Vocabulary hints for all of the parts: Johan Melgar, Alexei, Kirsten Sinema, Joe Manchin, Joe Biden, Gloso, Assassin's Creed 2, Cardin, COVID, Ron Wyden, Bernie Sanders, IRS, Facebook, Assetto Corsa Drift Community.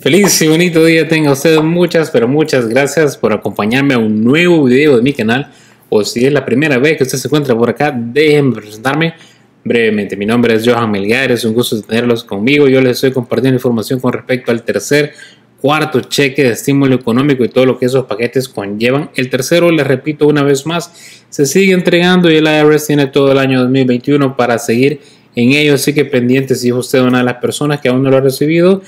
Feliz y bonito día tenga usted. Muchas, pero muchas gracias por acompañarme a un nuevo video de mi canal. O si es la primera vez que usted se encuentra por acá, déjenme presentarme brevemente. Mi nombre es Johan Melgar, es un gusto tenerlos conmigo. Yo les estoy compartiendo información con respecto al tercer, cuarto cheque de estímulo económico y todo lo que esos paquetes conllevan. El tercero, les repito una vez más, se sigue entregando y el IRS tiene todo el año 2021 para seguir en ello. Así que pendiente, si es usted una de las personas que aún no lo ha recibido,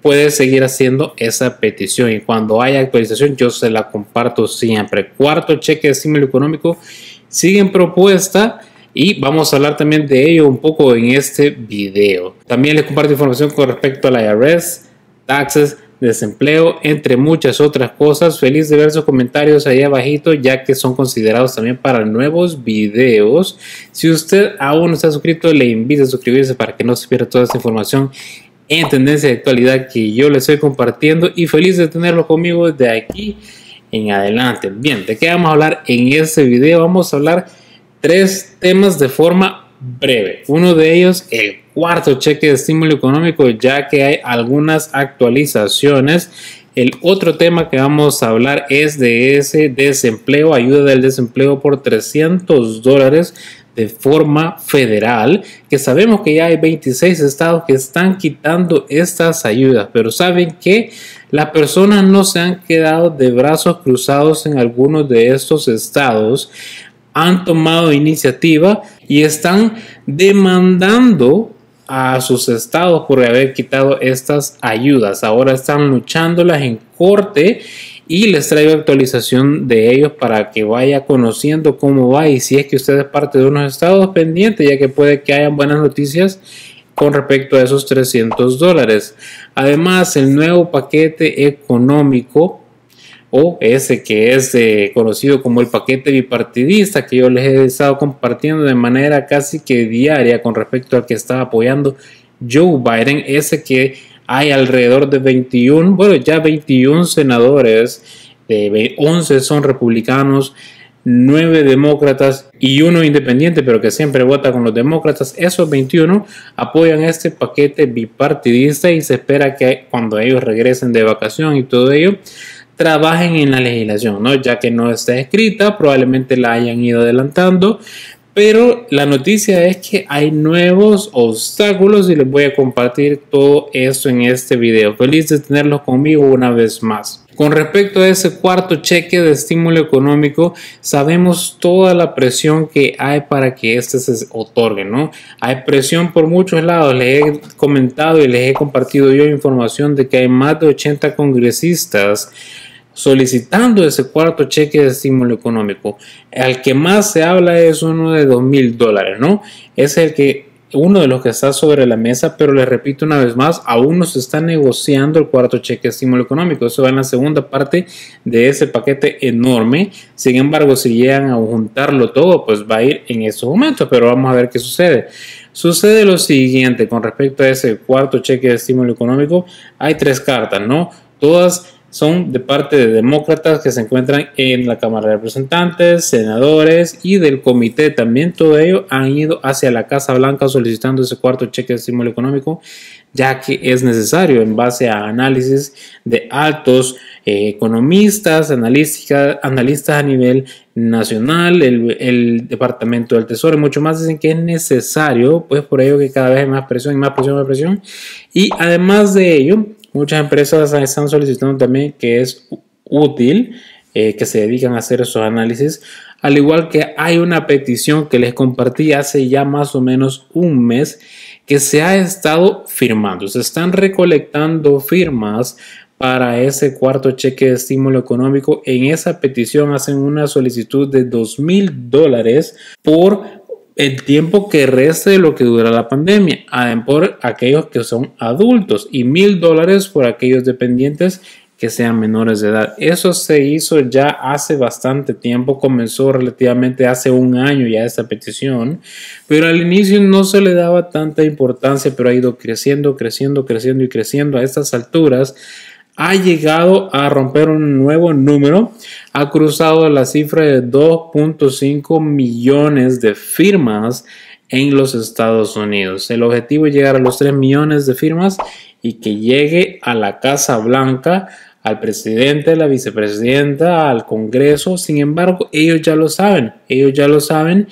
puede seguir haciendo esa petición y cuando haya actualización yo se la comparto siempre. Cuarto cheque de estímulo económico sigue en propuesta y vamos a hablar también de ello un poco en este video. También les comparto información con respecto al IRS, taxes, desempleo, entre muchas otras cosas. Feliz de ver sus comentarios ahí abajito, ya que son considerados también para nuevos videos. Si usted aún no está suscrito, le invito a suscribirse para que no se pierda toda esta información en tendencia de actualidad que yo les estoy compartiendo, y feliz de tenerlo conmigo de aquí en adelante. Bien, ¿de qué vamos a hablar en este video? Vamos a hablar tres temas de forma breve. Uno de ellos, el cuarto cheque de estímulo económico, ya que hay algunas actualizaciones. El otro tema que vamos a hablar es de ese desempleo, ayuda del desempleo por $300 de forma federal, que sabemos que ya hay 26 estados que están quitando estas ayudas, pero saben que las personas no se han quedado de brazos cruzados en algunos de estos estados, han tomado iniciativa y están demandando a sus estados por haber quitado estas ayudas. Ahora están luchándolas en corte y les traigo actualización de ellos para que vaya conociendo cómo va, y si es que usted es parte de unos estados, pendientes, ya que puede que hayan buenas noticias con respecto a esos $300. Además, el nuevo paquete económico, o ese que es conocido como el paquete bipartidista, que yo les he estado compartiendo de manera casi que diaria con respecto al que estaba apoyando Joe Biden, ese que hay alrededor de 21, bueno, ya 21 senadores, 11 son republicanos, 9 demócratas y 1 independiente, pero que siempre vota con los demócratas. Esos 21 apoyan este paquete bipartidista y se espera que cuando ellos regresen de vacación y todo ello, trabajen en la legislación, ¿no? Ya que no está escrita, probablemente la hayan ido adelantando, pero la noticia es que hay nuevos obstáculos y les voy a compartir todo eso en este video. Feliz de tenerlos conmigo una vez más. Con respecto a ese cuarto cheque de estímulo económico, sabemos toda la presión que hay para que este se otorgue, ¿no? Hay presión por muchos lados. Les he comentado y les he compartido yo información de que hay más de 80 congresistas solicitando ese cuarto cheque de estímulo económico. Al que más se habla es uno de $2,000, ¿no? Es el que uno de los que está sobre la mesa, pero les repito una vez más, aún no se está negociando el cuarto cheque de estímulo económico. Eso va en la segunda parte de ese paquete enorme. Sin embargo, si llegan a juntarlo todo, pues va a ir en esos momentos, pero vamos a ver qué sucede. Sucede lo siguiente con respecto a ese cuarto cheque de estímulo económico. Hay tres cartas, ¿no? Todas son de parte de demócratas que se encuentran en la Cámara de Representantes, senadores y del comité también. Todo ello han ido hacia la Casa Blanca solicitando ese cuarto cheque de estímulo económico, ya que es necesario en base a análisis de altos economistas, analistas a nivel nacional, el Departamento del Tesoro y mucho más. Dicen que es necesario, pues por ello que cada vez hay más presión y más presión, más presión. Y además de ello, muchas empresas están solicitando también que es útil, que se dedican a hacer esos análisis. Al igual que hay una petición que les compartí hace ya más o menos un mes que se ha estado firmando. Se están recolectando firmas para ese cuarto cheque de estímulo económico. En esa petición hacen una solicitud de $2,000 por el tiempo que reste de lo que dura la pandemia, por aquellos que son adultos, y $1,000 por aquellos dependientes que sean menores de edad. Eso se hizo ya hace bastante tiempo, comenzó relativamente hace un año ya esta petición, pero al inicio no se le daba tanta importancia, pero ha ido creciendo, creciendo, creciendo y creciendo. A estas alturas ha llegado a romper un nuevo número, ha cruzado la cifra de 2.5 millones de firmas en los Estados Unidos. El objetivo es llegar a los 3 millones de firmas y que llegue a la Casa Blanca, al presidente, a la vicepresidenta, al Congreso. Sin embargo, ellos ya lo saben,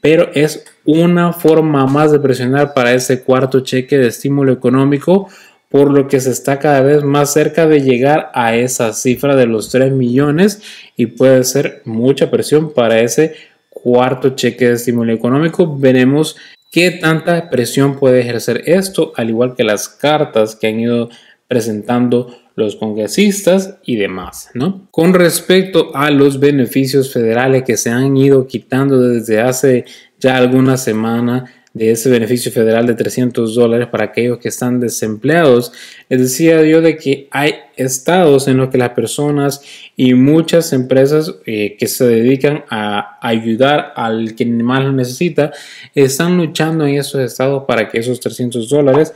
pero es una forma más de presionar para ese cuarto cheque de estímulo económico, por lo que se está cada vez más cerca de llegar a esa cifra de los 3 millones y puede ser mucha presión para ese cuarto cheque de estímulo económico. Veremos qué tanta presión puede ejercer esto, al igual que las cartas que han ido presentando los congresistas y demás, ¿no? Con respecto a los beneficios federales que se han ido quitando desde hace ya alguna semana, de ese beneficio federal de $300 para aquellos que están desempleados, les decía yo de que hay estados en los que las personas y muchas empresas que se dedican a ayudar al que más lo necesita están luchando en esos estados para que esos $300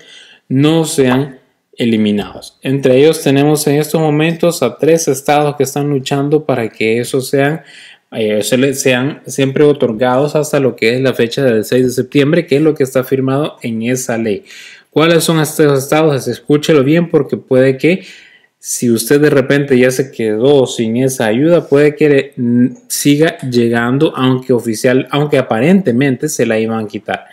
no sean eliminados. Entre ellos tenemos en estos momentos a 3 estados que están luchando para que esos sean siempre otorgados hasta lo que es la fecha del 6 de septiembre, que es lo que está firmado en esa ley. ¿Cuáles son estos estados? Escúchelo bien, porque puede que si usted de repente ya se quedó sin esa ayuda, puede que siga llegando, aunque aparentemente se la iban a quitar.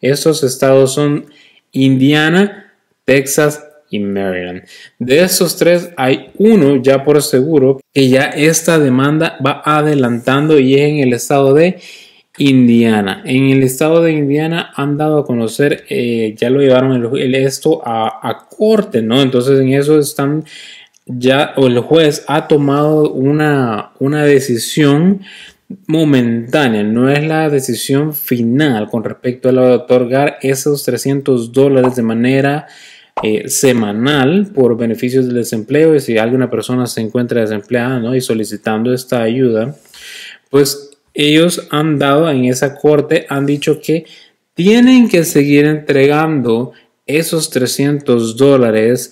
Estos estados son Indiana, Texas y Maryland. De esos 3 hay uno ya por seguro que ya esta demanda va adelantando, y es en el estado de Indiana. En el estado de Indiana han dado a conocer, ya lo llevaron esto a corte, ¿no? Entonces en eso están ya, o el juez ha tomado una decisión momentánea, no es la decisión final con respecto a otorgar esos $300 de manera semanal por beneficios del desempleo. Y si alguna persona se encuentra desempleada, ¿no?, y solicitando esta ayuda, pues ellos han dado en esa corte, han dicho que tienen que seguir entregando esos $300,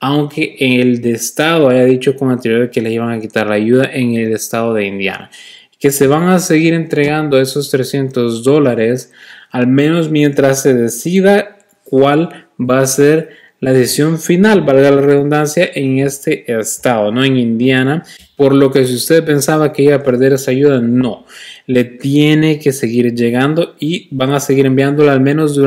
aunque el de estado haya dicho con anterioridad que les iban a quitar la ayuda en el estado de Indiana, que se van a seguir entregando esos $300 al menos mientras se decida cuál va a ser la decisión final, valga la redundancia, en este estado, no en Indiana. Por lo que si usted pensaba que iba a perder esa ayuda, no, le tiene que seguir llegando y van a seguir enviándola al menos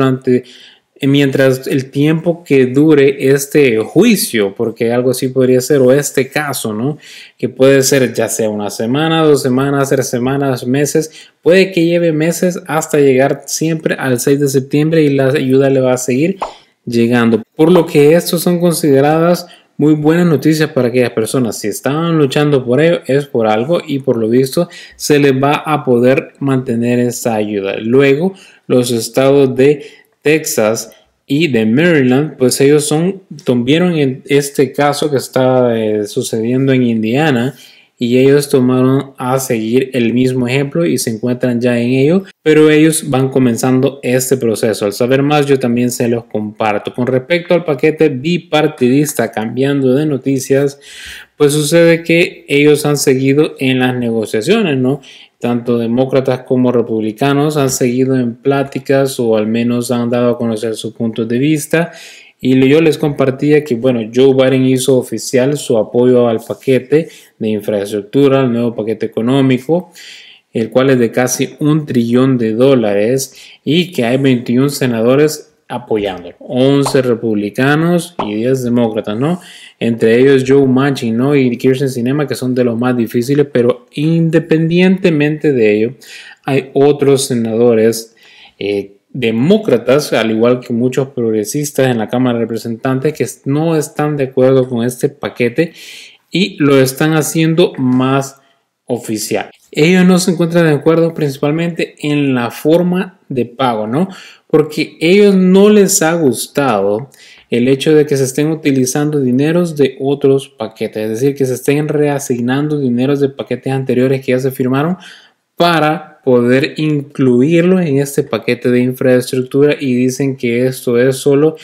mientras el tiempo que dure este juicio, porque algo así podría ser, o este caso, ¿no?, que puede ser ya sea una semana, 2 semanas, 3 semanas, meses, puede que lleve meses hasta llegar siempre al 6 de septiembre y la ayuda le va a seguir llegando. Por lo que estos son consideradas muy buenas noticias para aquellas personas. Si estaban luchando por ello, es por algo, y por lo visto se les va a poder mantener esa ayuda. Luego, los estados de Texas y de Maryland, pues ellos vieron en este caso que está sucediendo en Indiana, y ellos tomaron a seguir el mismo ejemplo y se encuentran ya en ello, pero ellos van comenzando este proceso. Al saber más, yo también se los comparto. Con respecto al paquete bipartidista, cambiando de noticias, pues sucede que ellos han seguido en las negociaciones, ¿no? Tanto demócratas como republicanos han seguido en pláticas, o al menos han dado a conocer sus puntos de vista. Y yo les compartía que, bueno, Joe Biden hizo oficial su apoyo al paquete de infraestructura, al nuevo paquete económico, el cual es de casi $1 trillón, y que hay 21 senadores apoyándolo, 11 republicanos y 10 demócratas, ¿no? Entre ellos Joe Manchin, ¿no?, y Kirsten Sinema, que son de los más difíciles, pero independientemente de ello, hay otros senadores demócratas, al igual que muchos progresistas en la Cámara de Representantes, que no están de acuerdo con este paquete y lo están haciendo más oficial. Ellos no se encuentran de acuerdo principalmente en la forma de pago, ¿no?, porque a ellos no les ha gustado el hecho de que se estén utilizando dineros de otros paquetes, es decir, que se estén reasignando dineros de paquetes anteriores que ya se firmaron para poder incluirlo en este paquete de infraestructura, y dicen que esto es solo,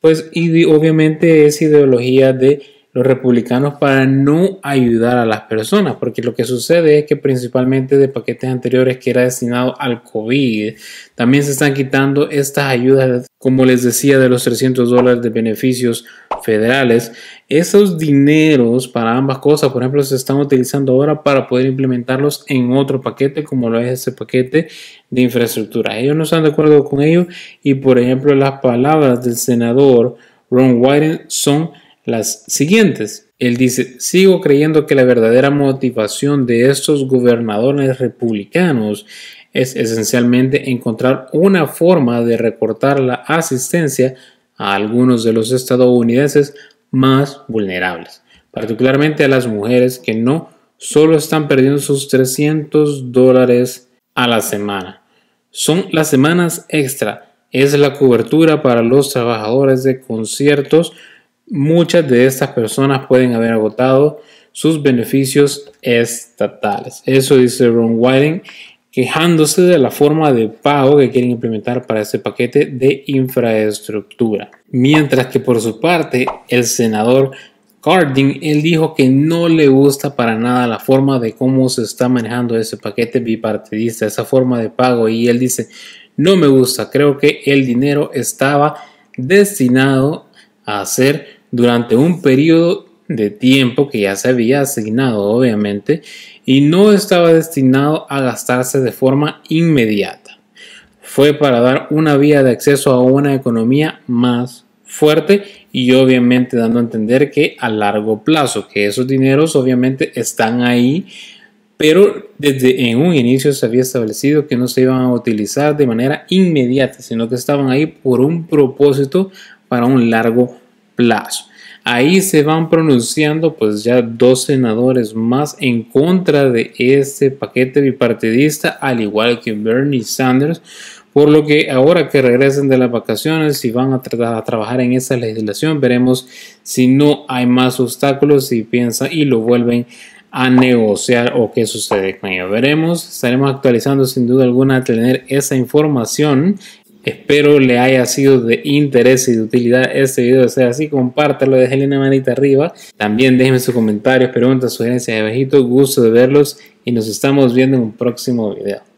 pues, y obviamente es ideología de los republicanos para no ayudar a las personas, porque lo que sucede es que principalmente de paquetes anteriores que era destinado al COVID, también se están quitando estas ayudas, como les decía, de los $300 de beneficios federales. Esos dineros para ambas cosas, por ejemplo, se están utilizando ahora para poder implementarlos en otro paquete, como lo es ese paquete de infraestructura. Ellos no están de acuerdo con ello y, por ejemplo, las palabras del senador Ron Wyden son las siguientes. Él dice: sigo creyendo que la verdadera motivación de estos gobernadores republicanos es esencialmente encontrar una forma de recortar la asistencia a algunos de los estadounidenses más vulnerables, particularmente a las mujeres que no solo están perdiendo sus $300 a la semana. Son las semanas extra, es la cobertura para los trabajadores de conciertos. Muchas de estas personas pueden haber agotado sus beneficios estatales. Eso dice Ron Wyden, quejándose de la forma de pago que quieren implementar para este paquete de infraestructura. Mientras que por su parte, el senador Cardin, él dijo que no le gusta para nada la forma de cómo se está manejando ese paquete bipartidista, esa forma de pago. Y él dice: no me gusta, creo que el dinero estaba destinado a hacer durante un periodo de tiempo que ya se había asignado, obviamente, y no estaba destinado a gastarse de forma inmediata. Fue para dar una vía de acceso a una economía más fuerte y obviamente dando a entender que a largo plazo, que esos dineros obviamente están ahí, pero desde en un inicio se había establecido que no se iban a utilizar de manera inmediata, sino que estaban ahí por un propósito para un largo plazo. Ahí se van pronunciando pues ya dos senadores más en contra de este paquete bipartidista, al igual que Bernie Sanders, por lo que ahora que regresen de las vacaciones y van a trabajar en esa legislación, veremos si no hay más obstáculos, si piensan y lo vuelven a negociar o qué sucede con ello. Veremos, estaremos actualizando sin duda alguna a tener esa información. Espero le haya sido de interés y de utilidad este video. Si es así, compártalo, déjenle una manita arriba. También déjenme sus comentarios, preguntas, sugerencias abajito. Gusto de verlos y nos estamos viendo en un próximo video.